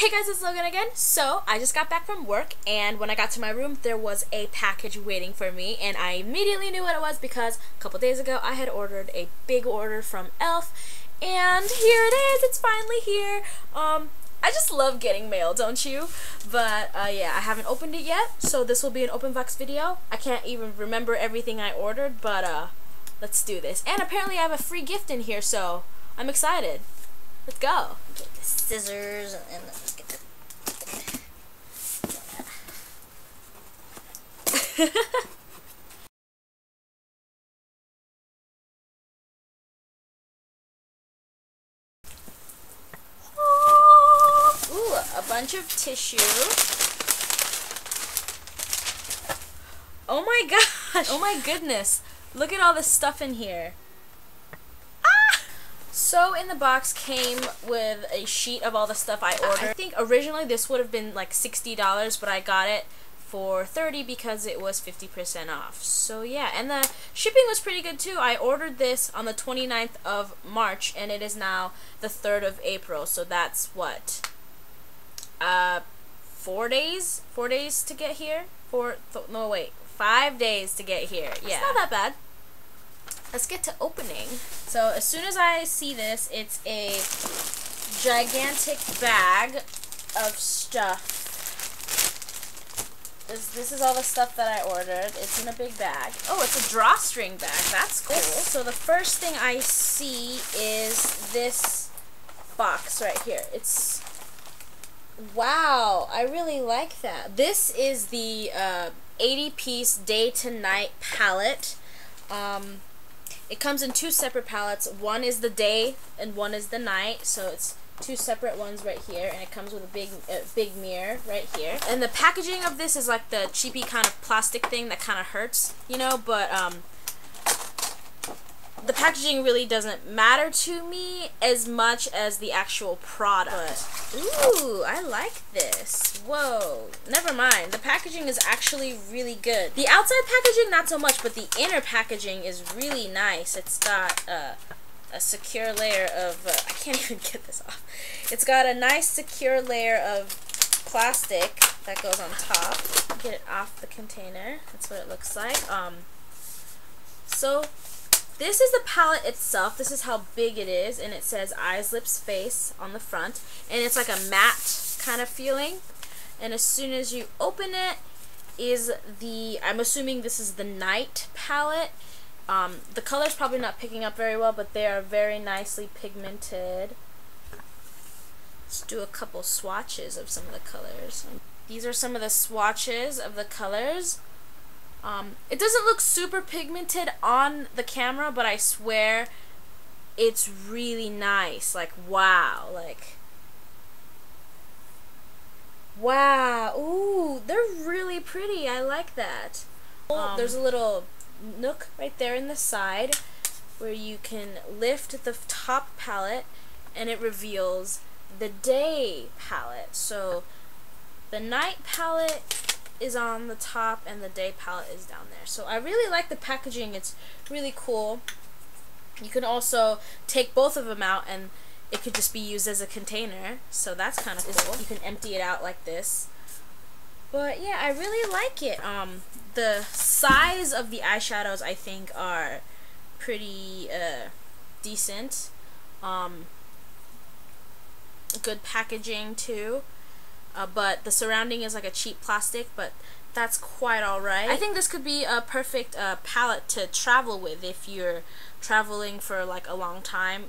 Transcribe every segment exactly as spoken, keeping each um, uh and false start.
Hey guys, it's Logan again. So I just got back from work, and when I got to my room there was a package waiting for me, and I immediately knew what it was because a couple days ago I had ordered a big order from Elf, and here it is. It's finally here. um I just love getting mail, don't you? But uh, yeah, I haven't opened it yet, so this will be an open box video. I can't even remember everything I ordered, but uh let's do this. And apparently I have a free gift in here, so I'm excited. Let's go. Get the scissors and then let's get the... Ooh, a bunch of tissue. Oh my gosh. Oh my goodness. Look at all this stuff in here. So in the box came with a sheet of all the stuff I ordered. I think originally this would have been like sixty dollars, but I got it for thirty dollars because it was fifty percent off. So yeah, and the shipping was pretty good too. I ordered this on the twenty-ninth of March, and it is now the third of April, so that's what? Uh, four days? Four days to get here? Four, th no wait, five days to get here. Yeah. It's not that bad. Let's get to opening. So as soon as I see this, it's a gigantic bag of stuff. This, this is all the stuff that I ordered. It's in a big bag. Oh, it's a drawstring bag. That's cool. So the first thing I see is this box right here. It's... wow, I really like that. This is the uh, eighty piece Day to Night palette. Um... It comes in two separate palettes. One is the day and one is the night. So it's two separate ones right here, and it comes with a big uh, big mirror right here. And the packaging of this is like the cheapy kind of plastic thing that kind of hurts, you know, but um, the packaging really doesn't matter to me as much as the actual product. But, ooh, I like this. Whoa, never mind. The packaging is actually really good. The outside packaging, not so much, but the inner packaging is really nice. It's got uh, a secure layer of, uh, I can't even get this off. It's got a nice secure layer of plastic that goes on top. Get it off the container. That's what it looks like. Um, so... This is the palette itself. This is how big it is, and it says Eyes, Lips, Face on the front, and it's like a matte kind of feeling. And as soon as you open it is the, I'm assuming this is the night palette. Um, the color's probably not picking up very well, but they are very nicely pigmented. Let's do a couple swatches of some of the colors. These are some of the swatches of the colors. Um, it doesn't look super pigmented on the camera, but I swear it's really nice. Like, wow. Like, wow. Ooh, they're really pretty. I like that. Um, There's a little nook right there in the side where you can lift the top palette, and it reveals the day palette. So, the night palette is on the top and the day palette is down there. So I really like the packaging. It's really cool. You can also take both of them out and it could just be used as a container, so that's kind of cool. You can empty it out like this. But yeah, I really like it. Um, the size of the eyeshadows I think are pretty uh, decent. Um, good packaging too. Uh, but the surrounding is like a cheap plastic, but that's quite alright. I think this could be a perfect uh, palette to travel with if you're traveling for like a long time.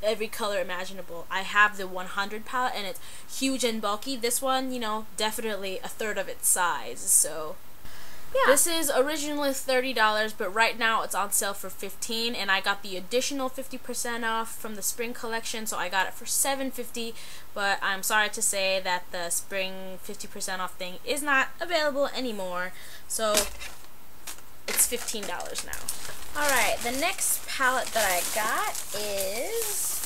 Every color imaginable. I have the one hundred palette, and it's huge and bulky. This one, you know, definitely a third of its size, so... yeah. This is originally thirty dollars, but right now it's on sale for fifteen dollars, and I got the additional fifty percent off from the spring collection, so I got it for seven fifty, but I'm sorry to say that the spring fifty percent off thing is not available anymore, so it's fifteen dollars now. Alright, the next palette that I got is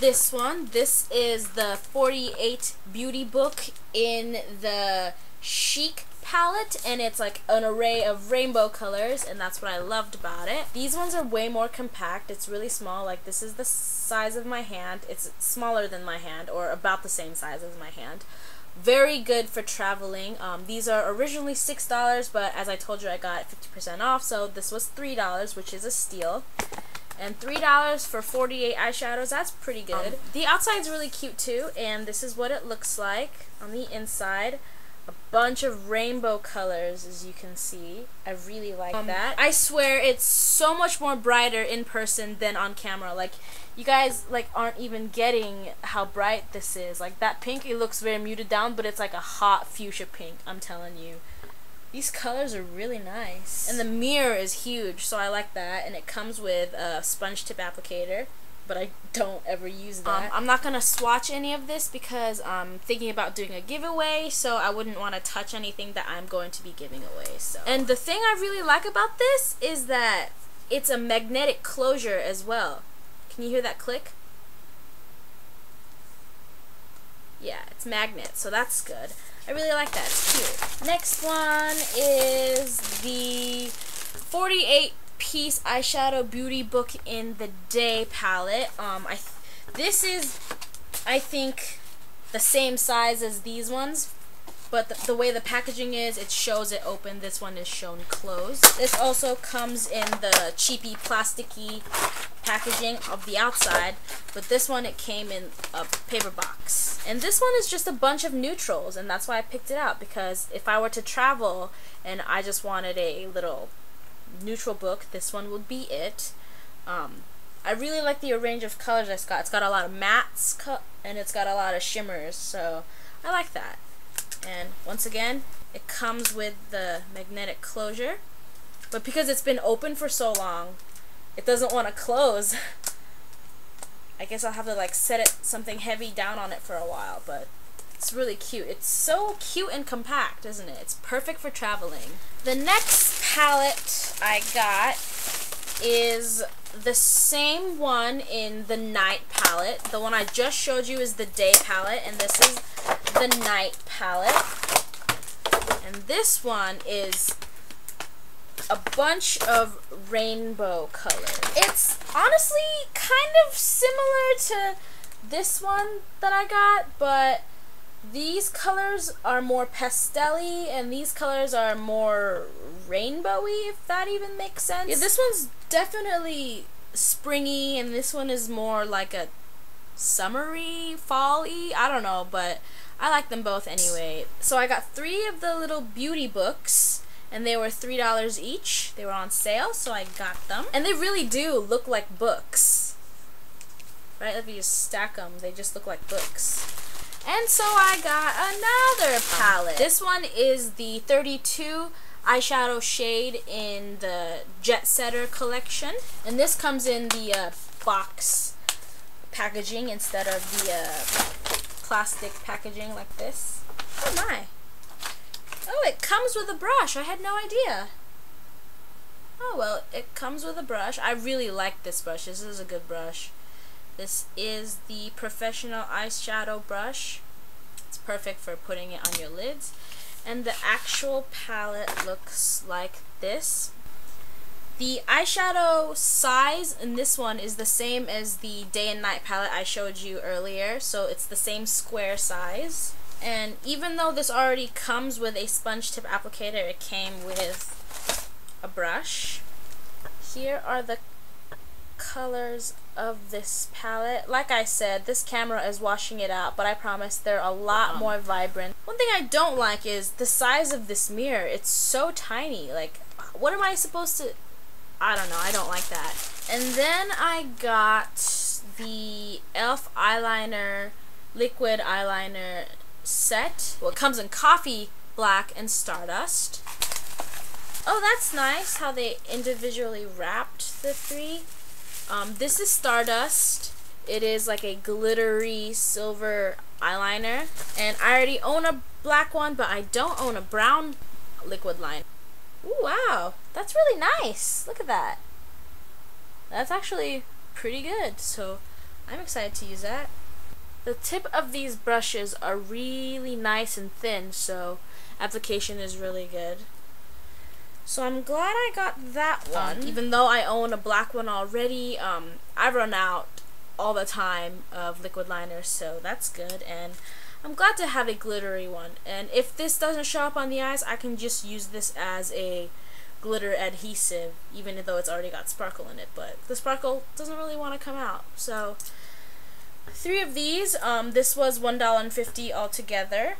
this one. This is the forty-eight Beauty Book in the Chic palette, and it's like an array of rainbow colors, and that's what I loved about it. These ones are way more compact. It's really small. Like, this is the size of my hand. It's smaller than my hand, or about the same size as my hand. Very good for traveling. Um, these are originally six dollars, but as I told you, I got fifty percent off, so this was three dollars, which is a steal. And three dollars for forty-eight eyeshadows, that's pretty good. Um, the outside's really cute too, and this is what it looks like on the inside. A bunch of rainbow colors, as you can see. I really like um, that. I swear it's so much more brighter in person than on camera. Like, you guys like aren't even getting how bright this is. Like, that pink, it looks very muted down, but it's like a hot fuchsia pink, I'm telling you. These colors are really nice. And the mirror is huge, so I like that. And it comes with a sponge tip applicator, but I don't ever use that. Um, I'm not going to swatch any of this because I'm thinking about doing a giveaway, so I wouldn't want to touch anything that I'm going to be giving away. So. And the thing I really like about this is that it's a magnetic closure as well. Can you hear that click? Yeah, it's magnet, so that's good. I really like that. It's cute. Next one is the forty-eight piece eyeshadow Beauty Book in the Day palette. Um, I th this is, I think, the same size as these ones, but the, the way the packaging is, it shows it open. This one is shown closed. This also comes in the cheapy, plasticky packaging of the outside, but this one, it came in a paper box. And this one is just a bunch of neutrals, and that's why I picked it out, because if I were to travel and I just wanted a little neutral book, this one would be it. Um, I really like the range of colors it's got. It's got a lot of mattes, and it's got a lot of shimmers, so I like that. And once again, it comes with the magnetic closure, but because it's been open for so long, it doesn't want to close. I guess I'll have to like set it something heavy down on it for a while, but it's really cute. It's so cute and compact, isn't it? It's perfect for traveling. The next palette I got is the same one in the night palette. The one I just showed you is the day palette, and this is the night palette. And this one is a bunch of rainbow colors. It's honestly kind of similar to this one that I got, but these colors are more pastel-y, and these colors are more rainbowy, if that even makes sense. Yeah, this one's definitely springy, and this one is more like a summery, fall-y, I don't know, but I like them both anyway. So I got three of the little beauty books, and they were three dollars each. They were on sale, so I got them. And they really do look like books. Right? If you just stack them, they just look like books. And so I got another palette. This one is the thirty-two eyeshadow shade in the Jet Setter Collection. And this comes in the uh, box packaging instead of the uh, plastic packaging like this. Oh my. Oh, it comes with a brush. I had no idea. Oh, well, it comes with a brush. I really like this brush. This is a good brush. This is the Professional Eyeshadow Brush. It's perfect for putting it on your lids. And the actual palette looks like this. The eyeshadow size in this one is the same as the day and night palette I showed you earlier, so it's the same square size. And even though this already comes with a sponge tip applicator, it came with a brush. Here are the colors of this palette. Like I said, this camera is washing it out, but I promise they're a lot more vibrant. One thing I don't like is the size of this mirror. It's so tiny. Like, what am I supposed to... I don't know. I don't like that. And then I got the e l f eyeliner, liquid eyeliner set. Well, it comes in coffee, black, and stardust. Oh, that's nice how they individually wrapped the three. Um, this is stardust. It is like a glittery silver eyeliner, and I already own a black one, but I don't own a brown liquid liner. Ooh, wow, that's really nice. Look at that. That's actually pretty good, so I'm excited to use that. The tip of these brushes are really nice and thin, so application is really good. So I'm glad I got that one. Um, even though I own a black one already, um, I run out all the time of liquid liners, so that's good. And I'm glad to have a glittery one. And if this doesn't show up on the eyes, I can just use this as a glitter adhesive, even though it's already got sparkle in it. But the sparkle doesn't really want to come out. So three of these. Um, this was one dollar and fifty cents altogether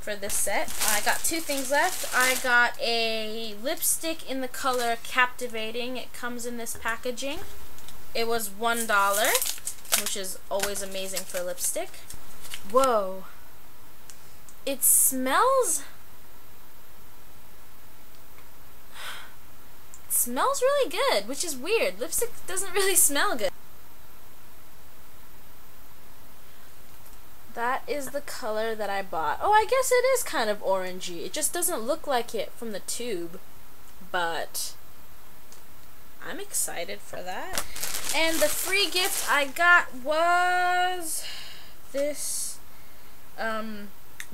for this set. I got two things left. I got a lipstick in the color Captivating. It comes in this packaging. It was one dollar, which is always amazing for lipstick. Whoa. It smells... It smells really good, which is weird. Lipstick doesn't really smell good. That is the color that I bought. Oh, I guess it is kind of orangey. It just doesn't look like it from the tube, but I'm excited for that. And the free gift I got was this um,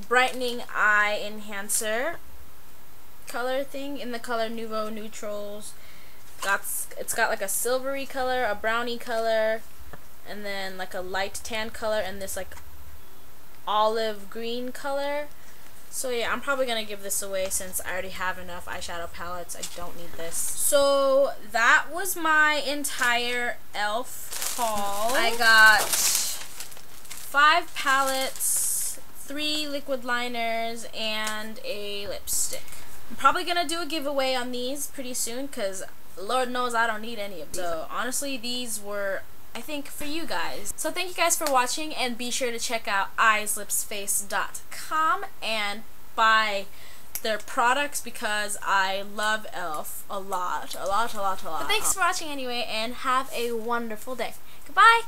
brightening eye enhancer color thing in the color Nouveau Neutrals. Got, it's got like a silvery color, a brownie color, and then like a light tan color, and this like olive green color. So yeah, I'm probably gonna give this away since I already have enough eyeshadow palettes. I don't need this. So that was my entire e l f haul. I got five palettes, three liquid liners, and a lipstick. I'm probably gonna do a giveaway on these pretty soon because Lord knows I don't need any of these. So honestly, these were, I think, for you guys. So thank you guys for watching, and be sure to check out eyes lips face dot com and buy their products because I love e l f a lot, a lot, a lot, a lot. But thanks for watching anyway, and have a wonderful day. Goodbye!